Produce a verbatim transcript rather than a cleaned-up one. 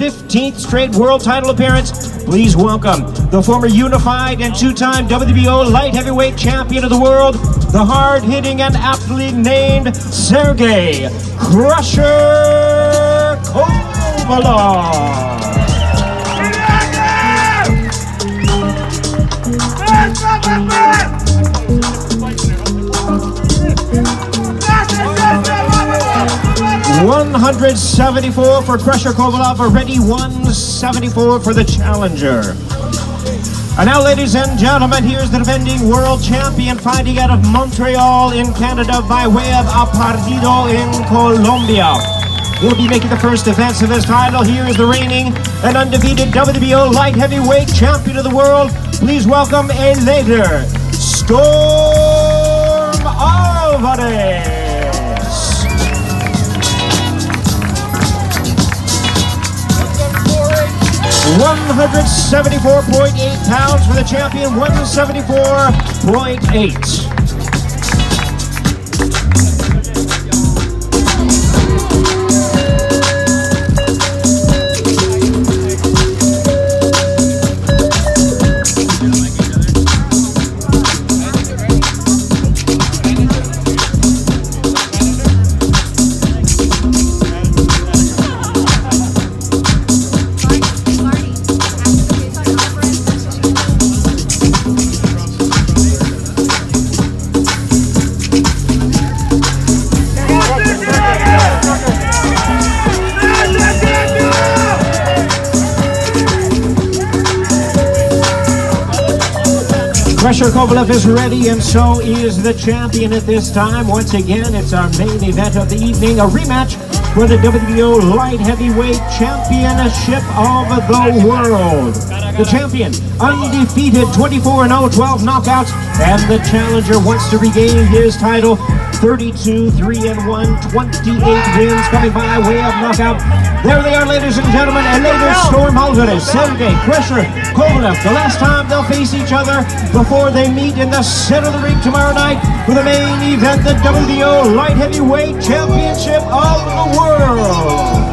fifteenth straight world title appearance, please welcome the former unified and two-time W B O light heavyweight champion of the world, the hard-hitting and aptly named Sergey "Crusher" Kovalev. one hundred seventy-four for Crusher Kovalev, already one seventy-four for the challenger. And now, ladies and gentlemen, here's the defending world champion, fighting out of Montreal in Canada by way of Partido in Colombia. He'll be making the first defense of his title. Here is the reigning and undefeated W B O light heavyweight champion of the world. Please welcome Eleider Alvarez. one seventy-four point eight pounds for the champion, one seventy-four point eight. Crusher Kovalev is ready, and so is the champion at this time. Once again, it's our main event of the evening, a rematch for the W B O Light Heavyweight Championship of the World. The champion, undefeated, twenty-four and oh, twelve knockouts, and the challenger wants to regain his title, thirty-two, three and one, twenty-eight wins coming by way of knockout. There they are, ladies and gentlemen, and later Storm Alvarez, Sergey Crusher Kovalev. The last time they'll face each other before they meet in the center of the ring tomorrow night for the main event, the W B O Light Heavyweight Championship of the World.